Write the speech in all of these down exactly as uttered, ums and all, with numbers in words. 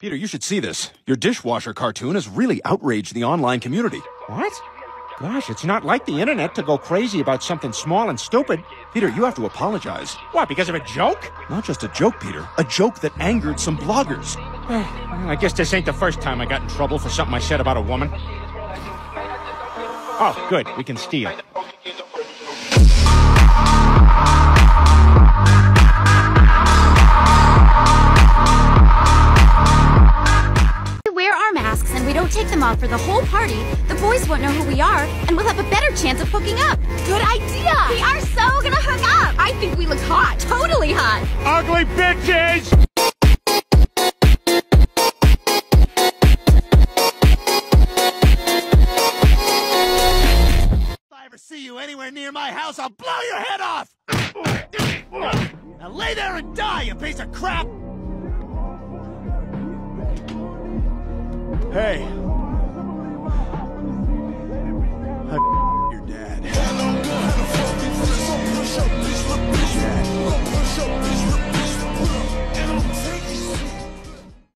Peter, you should see this. Your dishwasher cartoon has really outraged the online community. What? Gosh, it's not like the internet to go crazy about something small and stupid. Peter, you have to apologize. What, because of a joke? Not just a joke, Peter. A joke that angered some bloggers. Well, I guess this ain't the first time I got in trouble for something I said about a woman. Oh, good. We can steal. Take them off for the whole party, the boys won't know who we are, and we'll have a better chance of hooking up. Good idea! We are so gonna hook up! I think we look hot. Totally hot. Ugly bitches! If I ever see you anywhere near my house, I'll blow your head off! Now lay there and die, you piece of crap! Hey, I your dad.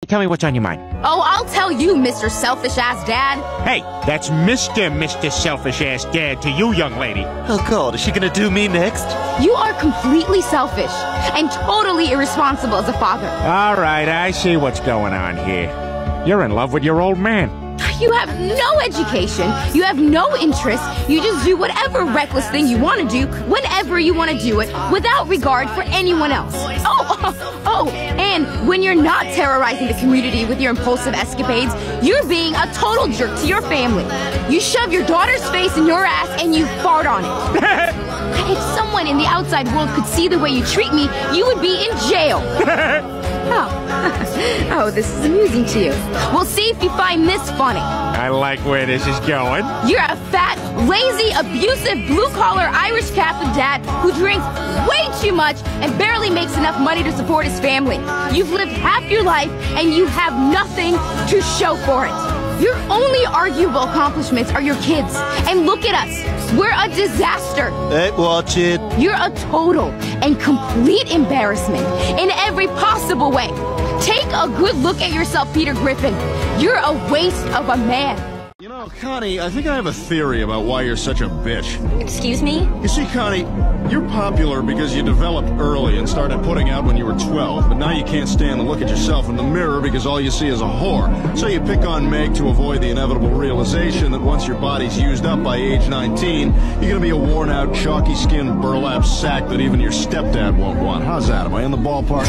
Tell me what's on your mind. Oh, I'll tell you, Mister Selfish-Ass Dad. Hey, that's Mister Mister Selfish-Ass Dad to you, young lady. Oh, God, is she gonna do me next? You are completely selfish and totally irresponsible as a father. All right, I see what's going on here. You're in love with your old man. You have no education. You have no interest. You just do whatever reckless thing you want to do, whenever you want to do it, without regard for anyone else. Oh, oh, oh, and when you're not terrorizing the community with your impulsive escapades, you're being a total jerk to your family. You shove your daughter's face in your ass and you fart on it. If someone in the outside world could see the way you treat me, you would be in jail. Oh. Oh, this is amusing to you. We'll see if you find this funny. I like where this is going. You're a fat, lazy, abusive, blue-collar Irish Catholic dad who drinks way too much and barely makes enough money to support his family. You've lived half your life and you have nothing to show for it. Your only arguable accomplishments are your kids. And look at us. We're a disaster. Hey, watch it. You're a total and complete embarrassment in every possible way. Take a good look at yourself, Peter Griffin. You're a waste of a man. You know, Connie, I think I have a theory about why you're such a bitch. Excuse me? You see, Connie, you're popular because you developed early and started putting out when you were twelve, but now you can't stand to look at yourself in the mirror because all you see is a whore. So you pick on Meg to avoid the inevitable realization that once your body's used up by age nineteen, you're gonna be a worn-out, chalky-skinned burlap sack that even your stepdad won't want. How's that? Am I in the ballpark?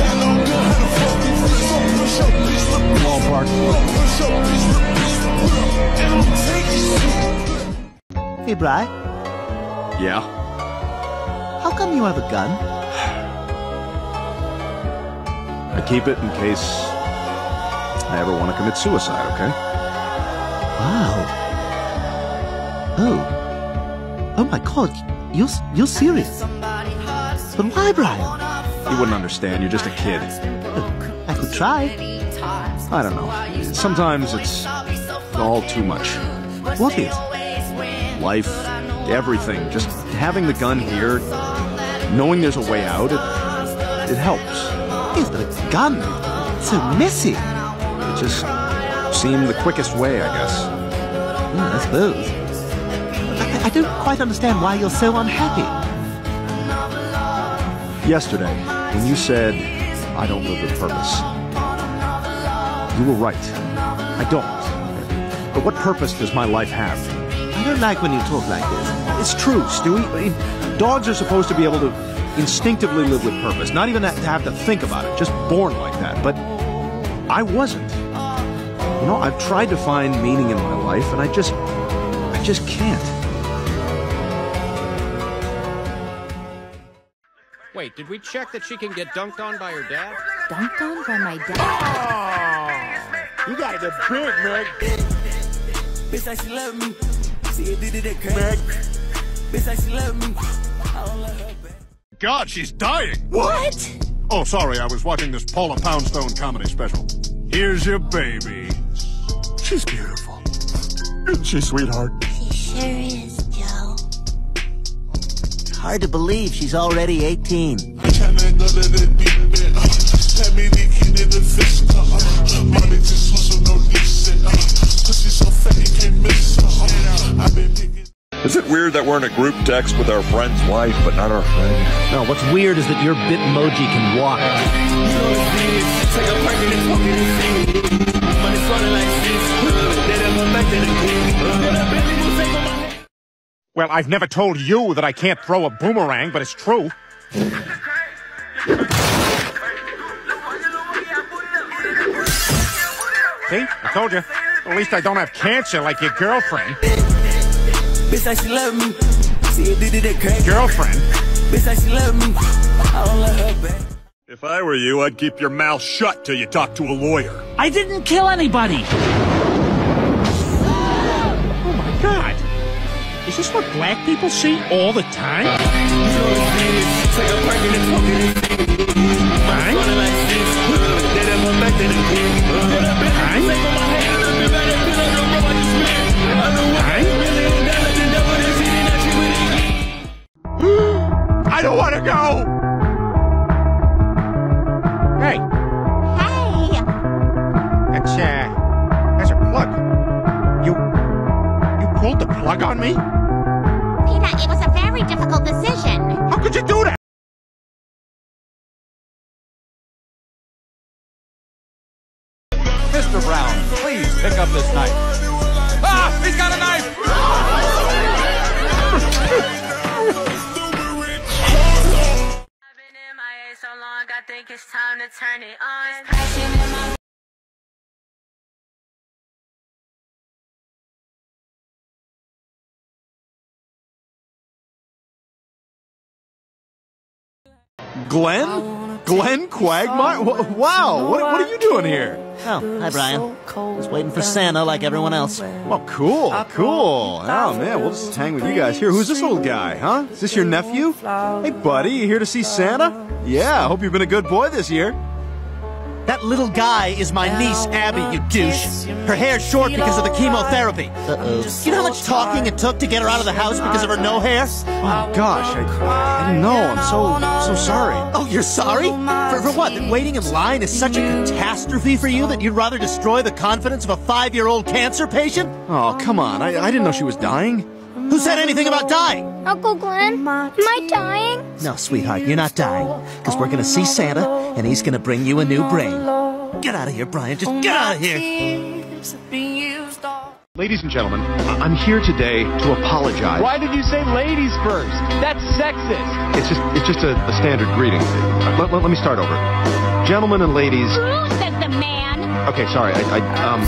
Ballpark. Hey, Bri. Yeah? How come you have a gun? I keep it in case I ever want to commit suicide, okay? Wow. Oh. Oh my God, you're, you're serious. But why, Brian? You wouldn't understand, you're just a kid. Oh, I could try. I don't know. Sometimes it's all too much. What is? Life, everything. Just having the gun here, knowing there's a way out, it, it helps. Yes, but a gun? It's so messy. It just seemed the quickest way, I guess. Mm, I suppose. I, I don't quite understand why you're so unhappy. Yesterday, when you said, I don't live with purpose, you were right. I don't. But what purpose does my life have? I don't like when you talk like this. It's true, Stewie. I mean, dogs are supposed to be able to instinctively live with purpose, not even to have to think about it, just born like that. But I wasn't. You know, I've tried to find meaning in my life, and I just, I just can't. Wait, did we check that she can get dunked on by her dad? Dunked on by my dad? Oh, you guys are big, man. Bitch, I she love me. See, it did it crack. Bitch, I she love me. I don't love her back. God, she's dying. What? Oh, sorry, I was watching this Paula Poundstone comedy special. Here's your baby. She's beautiful. Isn't she, sweetheart? She sure is, Joe. Hard to believe she's already eighteen. I can't let it be. Let me be in the fish. weird that we're in a group text with our friend's wife, but not our friend? No, what's weird is that your Bitmoji can walk. Well, I've never told you that I can't throw a boomerang, but it's true. See? I told you. At least I don't have cancer like your girlfriend. Girlfriend? If I were you, I'd keep your mouth shut till you talk to a lawyer. I didn't kill anybody! Oh my god! Is this what black people see all the time? I don't want to go! Hey. Hey. That's, uh, that's a plug. You... You pulled the plug on me? Peter, it was a very difficult decision. How could you do that? Mister Brown, please pick up this knife. Ah! He's got a knife! I think it's time to turn it on. Glenn? Glenn Quagmire? Wow, what, what are you doing here? Oh, hi, Brian. Just waiting for Santa like everyone else. Well, cool, cool. Oh, man, we'll just hang with you guys. Here, who's this little guy, huh? Is this your nephew? Hey, buddy, you here to see Santa? Yeah, I hope you've been a good boy this year. That little guy is my niece, Abby, you douche. Her hair's short because of the chemotherapy. Uh-oh. You know how much talking it took to get her out of the house because of her no hair? Oh, gosh, I, I didn't know. I'm so, so sorry. Oh, you're sorry? For, for what? That waiting in line is such a catastrophe for you that you'd rather destroy the confidence of a five-year-old cancer patient? Oh, come on. I, I didn't know she was dying. Who said anything about dying? Uncle Glenn, am I dying? No, sweetheart, you're not dying. Because we're going to see Santa, and he's going to bring you a new brain. Get out of here, Brian. Just get out of here. Ladies and gentlemen, I'm here today to apologize. Why did you say ladies first? That's sexist. It's just it's just a, a standard greeting. Let, let, let me start over. Gentlemen and ladies. Bruce is the man. Okay, sorry. I, I um...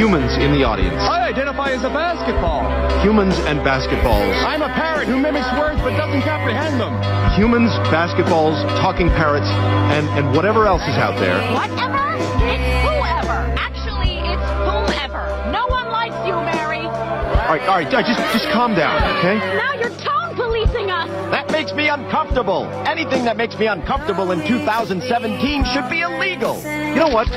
Humans in the audience. I identify as a basketball. Humans and basketballs. I'm a parrot who mimics words but doesn't comprehend them. Humans, basketballs, talking parrots, and, and whatever else is out there. Whatever? It's whoever. Actually, it's whomever. No one likes you, Mary. All right, all right, just, just calm down, okay? Now you're tone policing us. That makes me uncomfortable. Anything that makes me uncomfortable in two thousand seventeen should be illegal. You know what?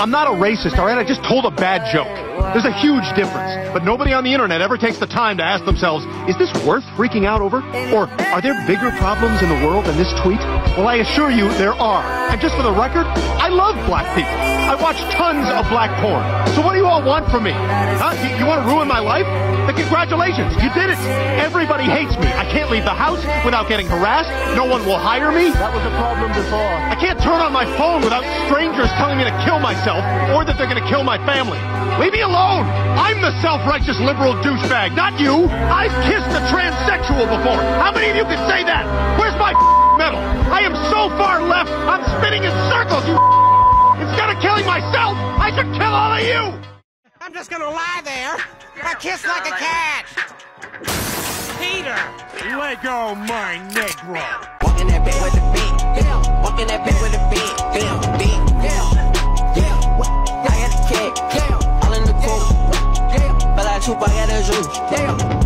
I'm not a racist, all right? I just told a bad joke. There's a huge difference, but nobody on the internet ever takes the time to ask themselves, is this worth freaking out over? Or are there bigger problems in the world than this tweet? Well, I assure you there are. And just for the record, I love black people. I watch tons of black porn. So what do you all want from me? Huh? You, you want to ruin my life? Then congratulations, you did it. Everybody hates me. I can't leave the house without getting harassed. No one will hire me. That was a problem before. I can't turn on my phone without strangers telling me to kill myself, or that they're going to kill my family. Leave me alone! I'm the self-righteous liberal douchebag, not you! I've kissed a transsexual before! How many of you can say that? Where's my medal? I am so far left, I'm spinning in circles, you Instead of killing myself, I should kill all of you! I'm just going to lie there. I kiss like a cat. Peter! Let go my Negro. Walking that bit with a beat. Walking that bit with a beat. Beat. All in the coat, but I too I had a juice. Damn.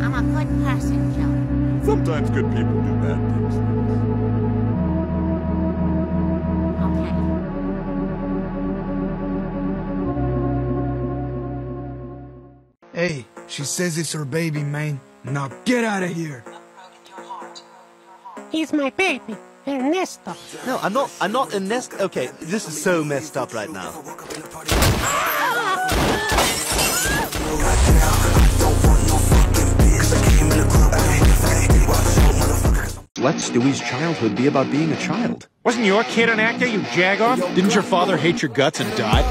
I'm a good person, Joe. Sometimes good people do bad things. Hey, She says it's her baby, man. Now get out of here. He's my baby, Ernesto. No, I'm not. I'm not Ernesto. Okay, this is so messed up right now. Let's Stewie's childhood be about being a child. Wasn't your kid an actor, you jagoff? Didn't your father hate your guts and die?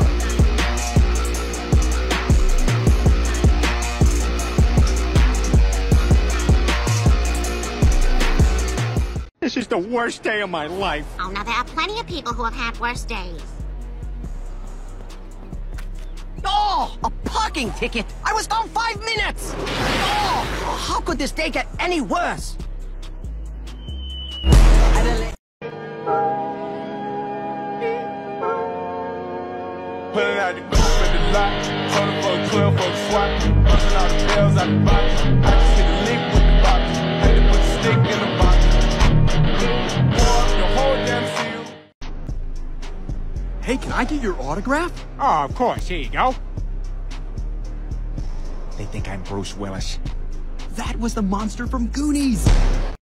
This is the worst day of my life. Oh, now there are plenty of people who have had worse days. Oh, a parking ticket! I was gone five minutes! Oh, how could this day get any worse? Hey, can I get your autograph? Oh, of course. Here you go. They think I'm Bruce Willis. That was the monster from Goonies.